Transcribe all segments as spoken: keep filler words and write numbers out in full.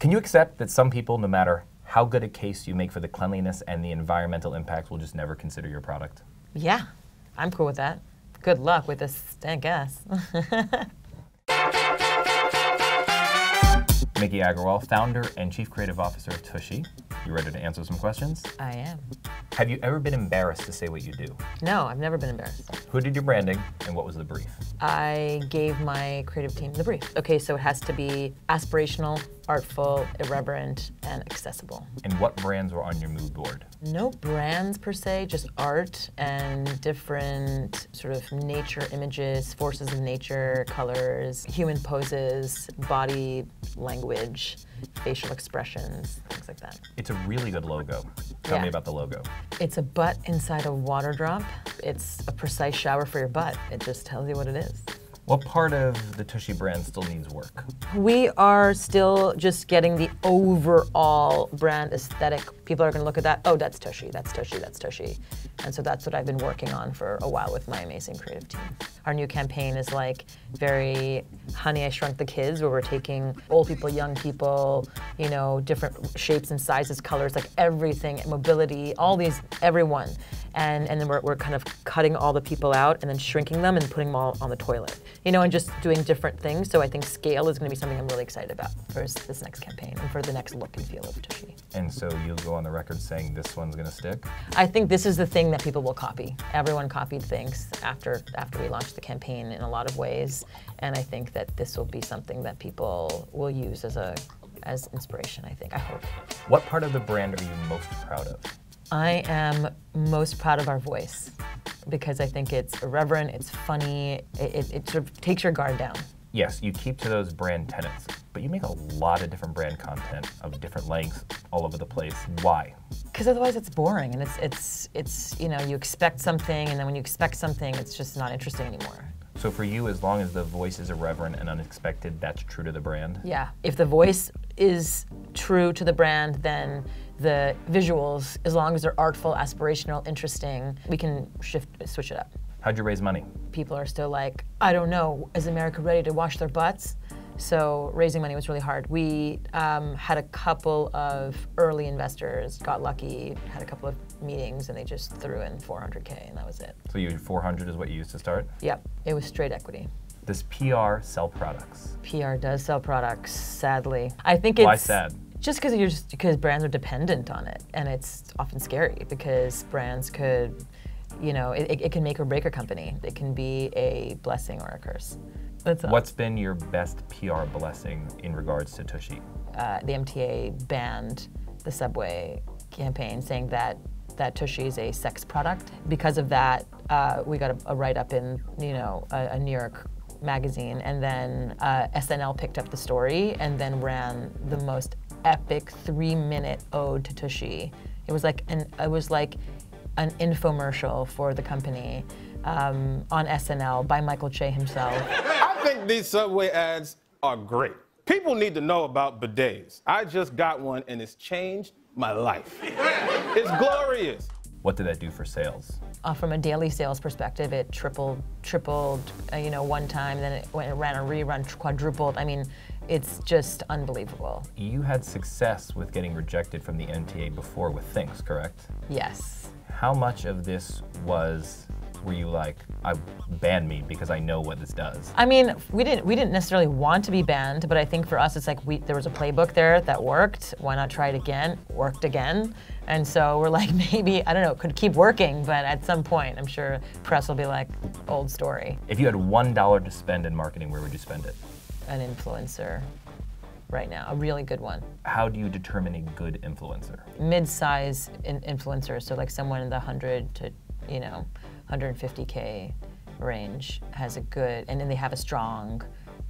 Can you accept that some people, no matter how good a case you make for the cleanliness and the environmental impacts, will just never consider your product? Yeah, I'm cool with that. Good luck with this stank ass. Miki Agrawal, founder and chief creative officer of Tushy. You ready to answer some questions? I am. Have you ever been embarrassed to say what you do? No, I've never been embarrassed. Who did your branding and what was the brief? I gave my creative team the brief. Okay, so it has to be aspirational, artful, irreverent, and accessible. And what brands were on your mood board? No brands per se, just art and different sort of nature images, forces of nature, colors, human poses, body language. Language, facial expressions, things like that. It's a really good logo. Tell yeah. me about the logo. It's a butt inside a water drop. It's a precise shower for your butt. It just tells you what it is. What part of the Tushy brand still needs work? We are still just getting the overall brand aesthetic. People are gonna look at that, oh, that's Tushy, that's Tushy, that's Tushy. And so that's what I've been working on for a while with my amazing creative team. Our new campaign is like very Honey, I Shrunk the Kids, where we're taking old people, young people, you know, different shapes and sizes, colors, like everything, mobility, all these, everyone. And, and then we're, we're kind of cutting all the people out and then shrinking them and putting them all on the toilet. You know, and just doing different things. So I think scale is going to be something I'm really excited about for this next campaign and for the next look and feel of Tushy. And so you'll go on the record saying this one's going to stick? I think this is the thing that people will copy. Everyone copied Thinx after, after we launched the campaign in a lot of ways. And I think that this will be something that people will use as, a, as inspiration, I think, I hope. What part of the brand are you most proud of? I am most proud of our voice, because I think it's irreverent, it's funny, it, it, it sort of takes your guard down. Yes, you keep to those brand tenets, but you make a lot of different brand content of different lengths all over the place. Why? Because otherwise it's boring, and it's, it's, it's, you know, you expect something, and then when you expect something, it's just not interesting anymore. So for you, as long as the voice is irreverent and unexpected, that's true to the brand? Yeah, if the voice is true to the brand, then the visuals, as long as they're artful, aspirational, interesting, we can shift, switch it up. How'd you raise money? People are still like, I don't know, is America ready to wash their butts? So raising money was really hard. We um, had a couple of early investors, got lucky, had a couple of meetings, and they just threw in four hundred K, and that was it. So you four hundred is what you used to start? Yep, it was straight equity. Does P R sell products? P R does sell products, sadly. I think it's— Why sad? Just because you're just because brands are dependent on it, and it's often scary because brands could, you know, it, it can make or break a company. It can be a blessing or a curse. That's all. What's been your best P R blessing in regards to Tushy? Uh, the M T A banned the Subway campaign, saying that that Tushy is a sex product. Because of that, uh, we got a, a write-up in, you know, a, a New York magazine, and then uh, S N L picked up the story and then ran the most epic three-minute ode to Tushy. It was like an it was like an infomercial for the company um, on S N L by Michael Che himself. I think these Subway ads are great. People need to know about bidets. I just got one and it's changed my life. It's glorious. What did that do for sales? Uh, from a daily sales perspective, it tripled, tripled, uh, you know, one time, then it, when it ran a rerun, quadrupled. I mean, it's just unbelievable. You had success with getting rejected from the M T A before with Thinx, correct? Yes. How much of this was, were you like, I ban me because I know what this does? I mean, we didn't we didn't necessarily want to be banned, but I think for us it's like we there was a playbook there that worked. Why not try it again? Worked again. And so we're like, maybe, I don't know, it could keep working, but at some point I'm sure press will be like, old story. If you had one dollar to spend in marketing, where would you spend it? An influencer right now, a really good one. How do you determine a good influencer? Mid-size in influencers, so like someone in the one hundred to, you know, one hundred fifty K range has a good, and then they have a strong,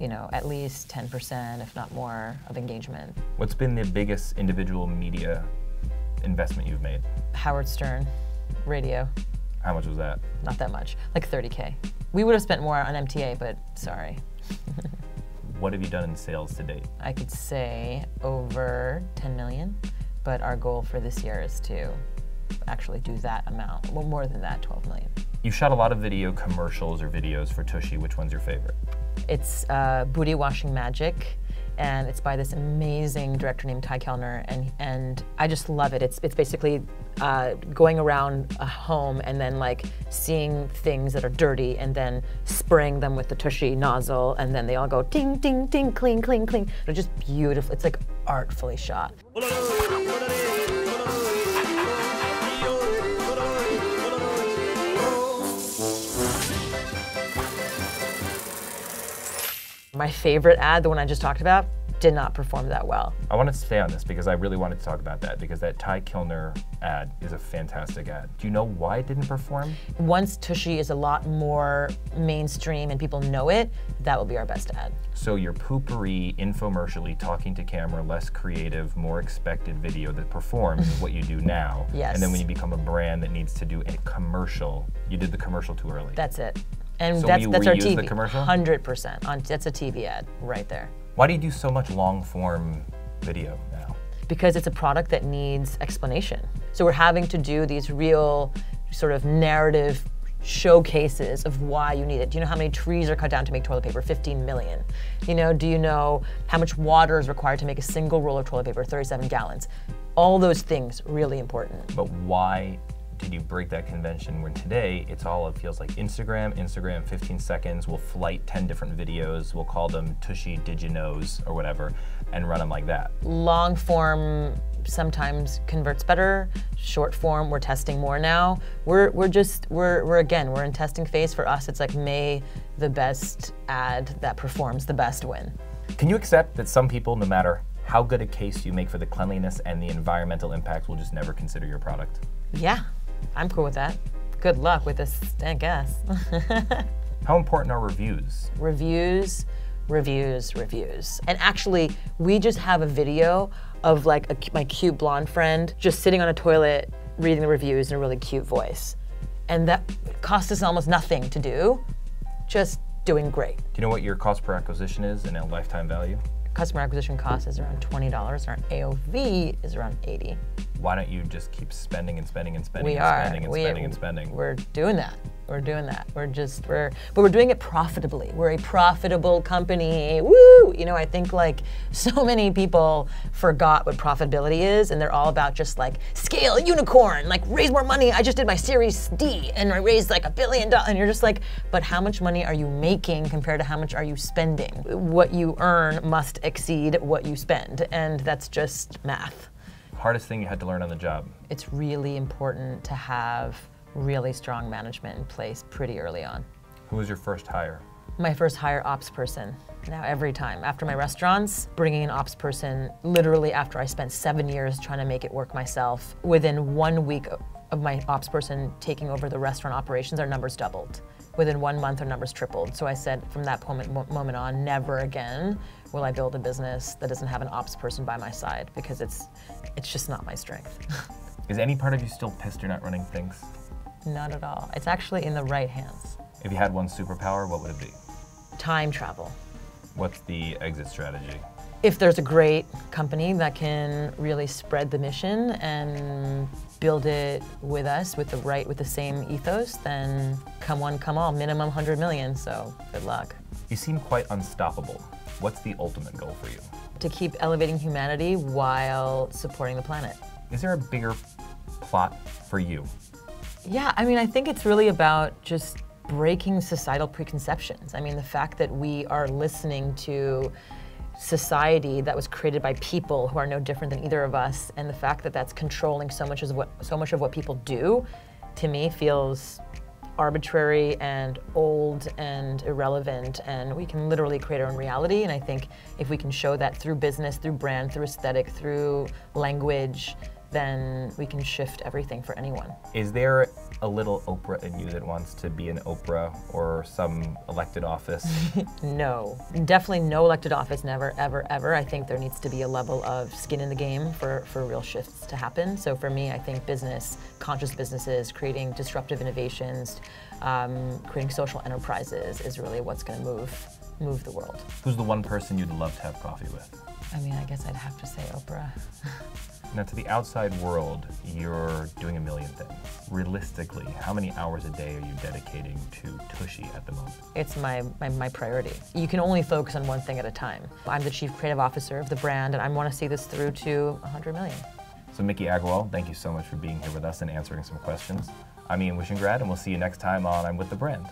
you know, at least ten percent, if not more, of engagement. What's been the biggest individual media investment you've made? Howard Stern, radio. How much was that? Not that much, like thirty K. We would have spent more on M T A, but sorry. What have you done in sales to date? I could say over ten million, but our goal for this year is to actually do that amount, well, more than that, twelve million. You shot a lot of video commercials or videos for Tushy. Which one's your favorite? It's uh, Booty Washing Magic and it's by this amazing director named Ty Kellner, and and I just love it. It's it's basically uh, going around a home and then like seeing things that are dirty and then spraying them with the Tushy nozzle, and then they all go ding ding ding, cling cling cling. They're just beautiful. It's like artfully shot. My favorite ad, the one I just talked about, did not perform that well. I want to stay on this because I really wanted to talk about that, because that Ty Kellner ad is a fantastic ad. Do you know why it didn't perform? Once Tushy is a lot more mainstream and people know it, that will be our best ad. So your poopery, infomercially, talking to camera, less creative, more expected video that performs is what you do now. Yes. And then when you become a brand that needs to do a commercial, you did the commercial too early. That's it. And so that's, that's our T V, the commercial? one hundred percent. On, that's a T V ad right there. Why do you do so much long-form video now? Because it's a product that needs explanation. So we're having to do these real sort of narrative showcases of why you need it. Do you know how many trees are cut down to make toilet paper? fifteen million. You know, do you know how much water is required to make a single roll of toilet paper? thirty-seven gallons. All those things, really important. But why did you break that convention when today it's all, it feels like Instagram, Instagram, fifteen seconds, we'll flight ten different videos, we'll call them Tushy Did You Knows or whatever, and run them like that. Long form sometimes converts better, short form we're testing more now. We're, we're just, we're, we're again, we're in testing phase. For us, it's like may the best ad that performs the best win. Can you accept that some people, no matter how good a case you make for the cleanliness and the environmental impact, will just never consider your product? Yeah. I'm cool with that. Good luck with this stank ass. How important are reviews? Reviews, reviews, reviews. And actually, we just have a video of like a, my cute blonde friend just sitting on a toilet reading the reviews in a really cute voice. And that cost us almost nothing to do, just doing great. Do you know what your cost per acquisition is and a lifetime value? Customer acquisition cost is around twenty dollars, and our A O V is around eighty dollars. Why don't you just keep spending and spending and spending we and are. spending and we, spending and spending? We're doing that. We're doing that. We're just, we're, but we're doing it profitably. We're a profitable company, woo! You know, I think like so many people forgot what profitability is, and they're all about just like, scale, unicorn, like raise more money. I just did my Series D and I raised like a billion dollars. And you're just like, but how much money are you making compared to how much are you spending? What you earn must exceed what you spend, and that's just math. Hardest thing you had to learn on the job? It's really important to have really strong management in place pretty early on. Who was your first hire? My first hire, ops person. Now every time, after my restaurants, bringing an ops person, literally after I spent seven years trying to make it work myself, within one week of my ops person taking over the restaurant operations, our numbers doubled. Within one month, our numbers tripled. So I said from that moment, moment on, never again will I build a business that doesn't have an ops person by my side, because it's, it's just not my strength. Is any part of you still pissed you're not running Thinx? Not at all. It's actually in the right hands. If you had one superpower, what would it be? Time travel. What's the exit strategy? If there's a great company that can really spread the mission and build it with us, with the right, with the same ethos, then come one, come all, minimum one hundred million, so good luck. You seem quite unstoppable. What's the ultimate goal for you? To keep elevating humanity while supporting the planet. Is there a bigger plot for you? Yeah, I mean, I think it's really about just breaking societal preconceptions. I mean, the fact that we are listening to society that was created by people who are no different than either of us, and the fact that that's controlling so much of what, so much of what people do, to me feels arbitrary and old and irrelevant, and we can literally create our own reality. And I think if we can show that through business, through brand, through aesthetic, through language, then we can shift everything for anyone. Is there a little Oprah in you that wants to be an Oprah or some elected office? No, definitely no elected office, never, ever, ever. I think there needs to be a level of skin in the game for, for real shifts to happen. So for me, I think business, conscious businesses, creating disruptive innovations, um, creating social enterprises is really what's gonna move, move the world. Who's the one person you'd love to have coffee with? I mean, I guess I'd have to say Oprah. Now, to the outside world, you're doing a million things. Realistically, how many hours a day are you dedicating to Tushy at the moment? It's my, my, my priority. You can only focus on one thing at a time. I'm the chief creative officer of the brand, and I want to see this through to one hundred million. So Miki Agrawal, thank you so much for being here with us and answering some questions. I'm Ian Wishingrad, and we'll see you next time on I'm With The Brand.